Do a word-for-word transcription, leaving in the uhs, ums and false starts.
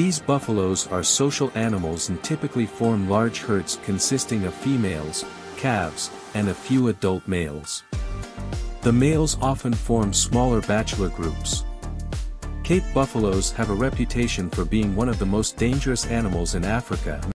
These buffaloes are social animals and typically form large herds consisting of females, calves, and a few adult males. The males often form smaller bachelor groups. Cape buffaloes have a reputation for being one of the most dangerous animals in Africa.